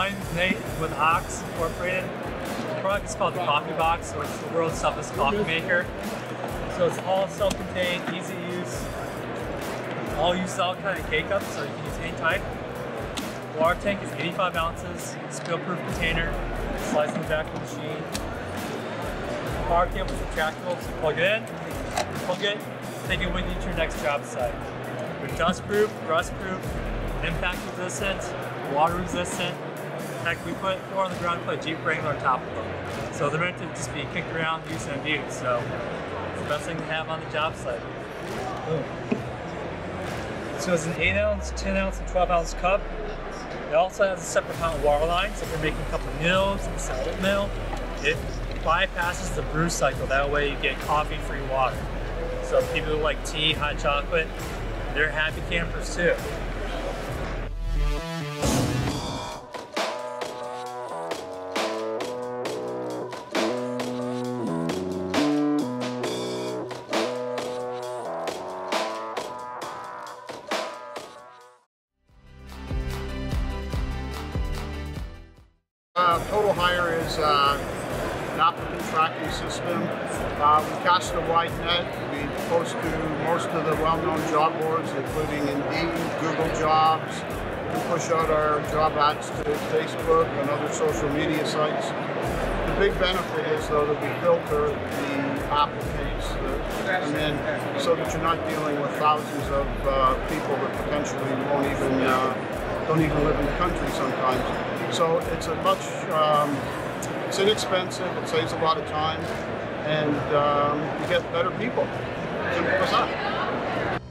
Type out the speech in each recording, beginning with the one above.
Mine's Nate with Ox Incorporated. The product is called Coffee Box, which is the world's toughest coffee maker. So it's all self-contained, easy to use. All use all kind of K cups, so you can use any type. The water tank is 85 ounces, spill-proof container, slicing vacuum machine. The power cable is retractable, so plug it in, plug it, take it with you to your next job site. We're dust-proof, rust-proof, impact-resistant, water-resistant. Heck, we put four on the ground and put a Jeep Wrangler on top of them. So they're meant to just be kicked around, used, and abused. So it's the best thing to have on the job site. Boom. So it's an 8-ounce, 10-ounce, and 12-ounce cup. It also has a separate hot water line, so if you're making a couple of meals and salad meal, it bypasses the brew cycle. That way you get coffee-free water. So people who like tea, hot chocolate, they're happy campers too. Total Hire is an applicant tracking system. We cast a wide net. We post to most of the well-known job boards, including Indeed, Google Jobs. We push out our job ads to Facebook and other social media sites. The big benefit is, though, that we filter the applicants that come in so that you're not dealing with thousands of people that potentially don't even live in the country sometimes. So it's a much, it's inexpensive, it saves a lot of time, and you get better people. Simple as that.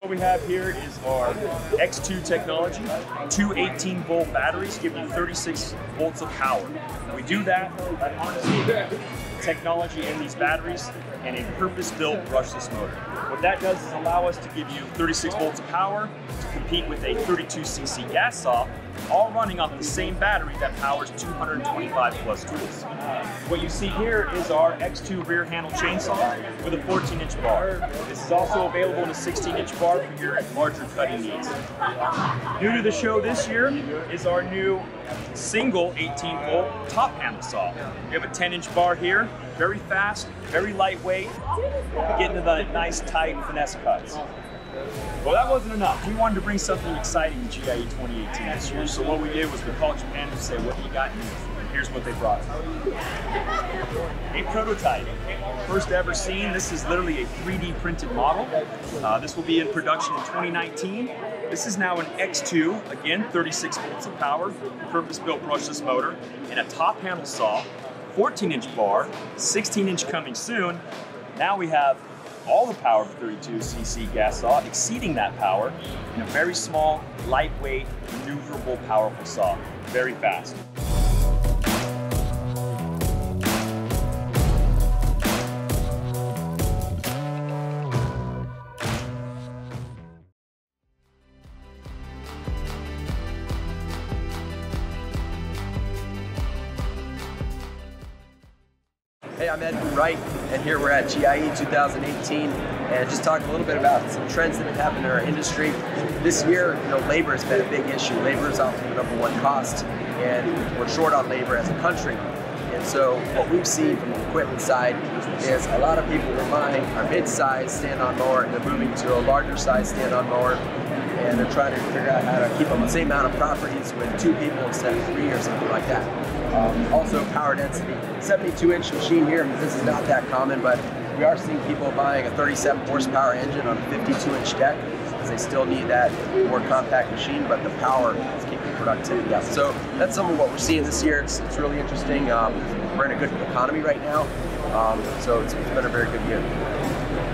What we have here is our X2 technology, two 18-volt batteries giving you 36 volts of power. We do that by harnessing technology in these batteries and a purpose-built brushless motor. What that does is allow us to give you 36 volts of power to compete with a 32cc gas saw, all running off the same battery that powers 225 plus tools. What you see here is our X2 rear handle chainsaw with a 14-inch bar. This is also available in a 16-inch bar for your larger cutting needs. New to the show this year is our new single 18-volt top handle saw. We have a 10-inch bar here, very fast, very lightweight, getting to the nice, tight, finesse cuts. Well, that wasn't enough. We wanted to bring something exciting to GIE 2018 this year, so what we did was we called Japan and said, what do you got new? And here's what they brought. A prototype, first ever seen. This is literally a 3D printed model. This will be in production in 2019. This is now an X2, again, 36 volts of power, purpose-built brushless motor, and a top handle saw, 14-inch bar, 16-inch coming soon. Now we have all the power of 32cc gas saw, exceeding that power in a very small, lightweight, maneuverable, powerful saw, very fast. Hey, I'm Ed Wright, and here we're at GIE 2018, and just talking a little bit about some trends that have happened in our industry. This year, you know, labor has been a big issue. Labor is often the number one cost, and we're short on labor as a country. And so what we've seen from the equipment side is a lot of people are buying our mid-size stand-on mower, and they're moving to a larger size stand-on mower, and they're trying to figure out how to keep them the same amount of properties with two people instead of three or something like that. Also power density, 72-inch machine here, this is not that common, but we are seeing people buying a 37-horsepower engine on a 52-inch deck because they still need that more compact machine, but the power is keeping productivity up. So that's some of what we're seeing this year. It's really interesting. We're in a good economy right now, so it's been a very good year.